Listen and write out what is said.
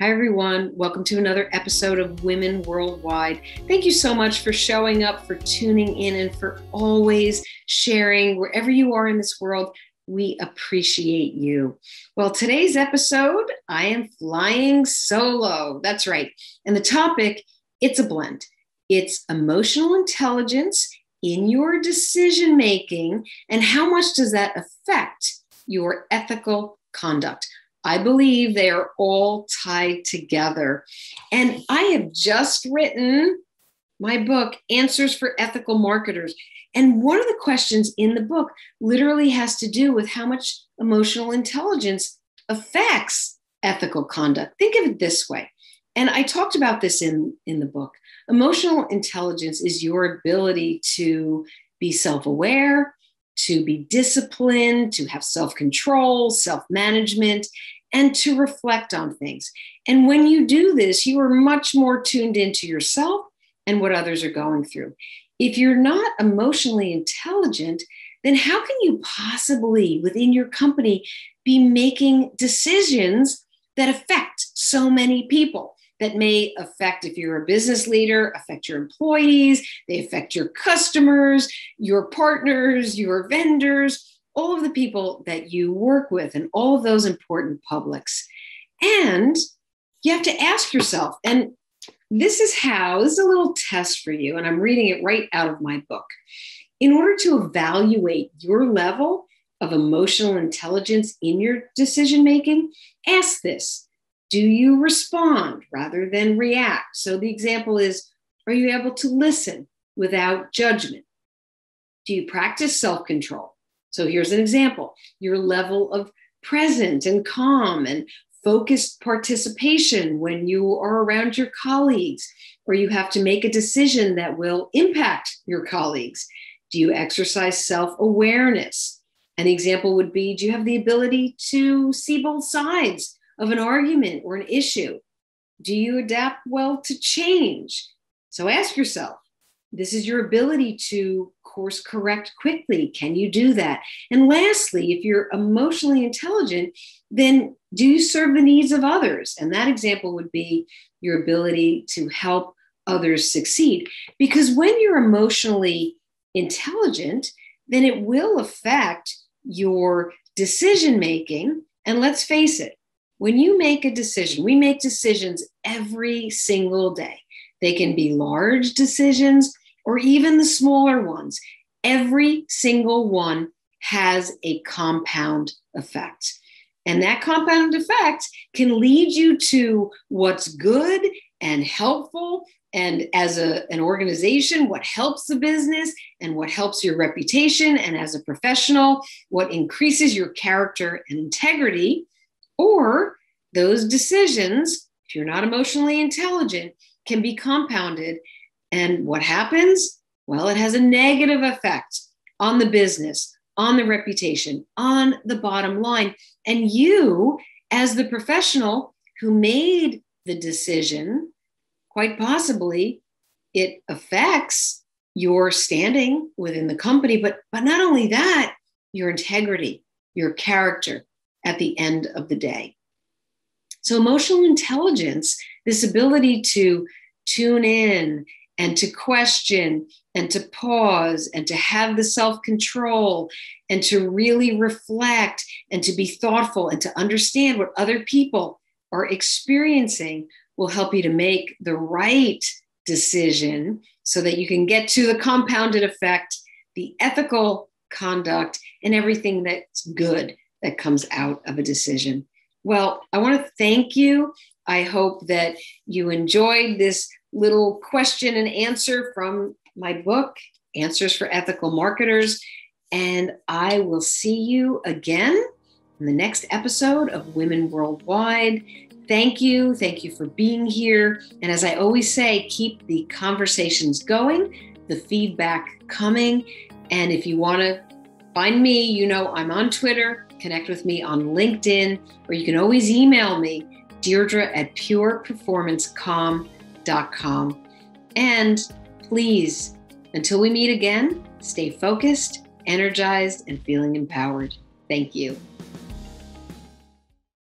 Hi, everyone. Welcome to another episode of Women Worldwide. Thank you so much for showing up, for tuning in, and for always sharing wherever you are in this world. We appreciate you. Well, today's episode, I am flying solo. That's right. And the topic, it's a blend. It's emotional intelligence in your decision making, and how much does that affect your ethical conduct? I believe they are all tied together. And I have just written my book, Answers for Ethical Marketers. And one of the questions in the book literally has to do with how much emotional intelligence affects ethical conduct. Think of it this way. And I talked about this in the book. Emotional intelligence is your ability to be self-aware, to be disciplined, to have self-control, self-management, and to reflect on things. And when you do this, you are much more tuned into yourself and what others are going through. If you're not emotionally intelligent, then how can you possibly, within your company, be making decisions that affect so many people, that may affect, if you're a business leader, affect your employees, they affect your customers, your partners, your vendors, all of the people that you work with and all of those important publics. And you have to ask yourself, and this is a little test for you, and I'm reading it right out of my book. In order to evaluate your level of emotional intelligence in your decision-making, ask this. Do you respond rather than react? So the example is, are you able to listen without judgment? Do you practice self-control? So here's an example. Your level of present and calm and focused participation when you are around your colleagues, or you have to make a decision that will impact your colleagues. Do you exercise self-awareness? An example would be, do you have the ability to see both sides of an argument or an issue? Do you adapt well to change? So ask yourself, this is your ability to course correct quickly. Can you do that? And lastly, if you're emotionally intelligent, then do you serve the needs of others? And that example would be your ability to help others succeed. Because when you're emotionally intelligent, then it will affect your decision making. And let's face it, when you make a decision, we make decisions every single day. They can be large decisions or even the smaller ones. Every single one has a compound effect. And that compound effect can lead you to what's good and helpful. And as an organization, what helps the business and what helps your reputation. And as a professional, what increases your character and integrity. Or those decisions, if you're not emotionally intelligent, can be compounded. And what happens? Well, it has a negative effect on the business, on the reputation, on the bottom line. And you, as the professional who made the decision, quite possibly it affects your standing within the company. But not only that, your integrity, your character at the end of the day. So emotional intelligence, this ability to tune in and to question and to pause and to have the self-control and to really reflect and to be thoughtful and to understand what other people are experiencing, will help you to make the right decision so that you can get to the compounded effect, the ethical conduct, and everything that's good that comes out of a decision. Well, I want to thank you. I hope that you enjoyed this little question and answer from my book, Answers for Ethical Marketers. And I will see you again in the next episode of Women Worldwide. Thank you. Thank you for being here. And as I always say, keep the conversations going, the feedback coming. And if you want to find me, you know I'm on Twitter. Connect with me on LinkedIn, or you can always email me, Deirdre@pureperformancecomm.com. And please, until we meet again, stay focused, energized, and feeling empowered. Thank you.